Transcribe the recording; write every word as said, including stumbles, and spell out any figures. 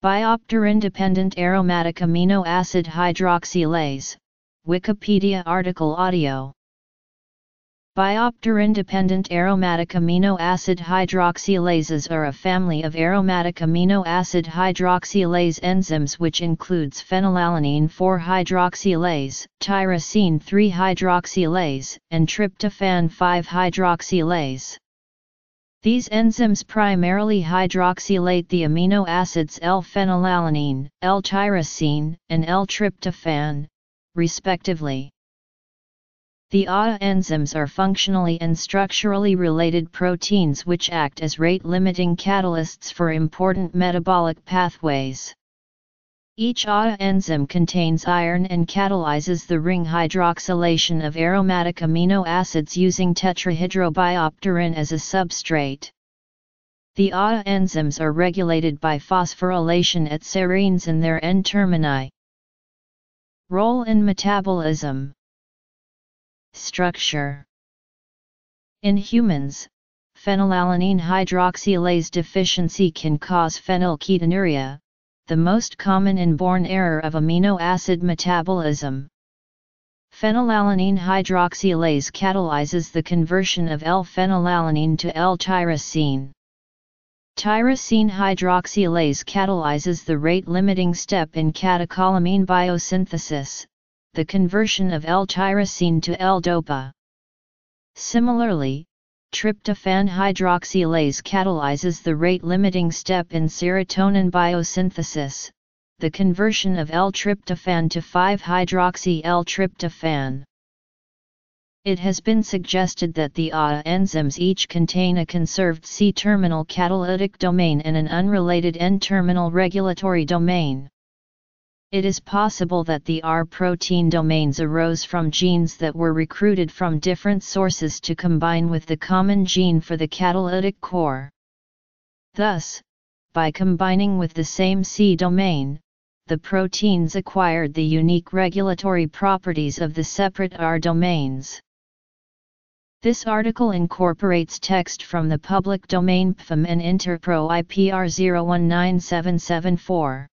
Biopterin dependent Aromatic Amino Acid Hydroxylase, Wikipedia article audio. Biopterin dependent Aromatic Amino Acid Hydroxylases are a family of aromatic amino acid hydroxylase enzymes which includes phenylalanine four hydroxylase, tyrosine three hydroxylase, and tryptophan five hydroxylase. These enzymes primarily hydroxylate the amino acids L-phenylalanine, L-tyrosine, and L-tryptophan, respectively. The A A enzymes are functionally and structurally related proteins which act as rate-limiting catalysts for important metabolic pathways. Each A A enzyme contains iron and catalyzes the ring hydroxylation of aromatic amino acids using tetrahydrobiopterin as a substrate. The A A enzymes are regulated by phosphorylation at serines and their N-termini. Role in metabolism. Structure. In humans, phenylalanine hydroxylase deficiency can cause phenylketonuria, the most common inborn error of amino acid metabolism. Phenylalanine hydroxylase catalyzes the conversion of L-phenylalanine to L-tyrosine. Tyrosine hydroxylase catalyzes the rate-limiting step in catecholamine biosynthesis, the conversion of L-tyrosine to L-dopa. Similarly, tryptophan hydroxylase catalyzes the rate-limiting step in serotonin biosynthesis, the conversion of L-tryptophan to five hydroxy L tryptophan. It has been suggested that the A A enzymes each contain a conserved C-terminal catalytic domain and an unrelated N-terminal regulatory domain. It is possible that the R protein domains arose from genes that were recruited from different sources to combine with the common gene for the catalytic core. Thus, by combining with the same C domain, the proteins acquired the unique regulatory properties of the separate R domains. This article incorporates text from the public domain P F A M and Interpro I P R zero one nine seven seven four.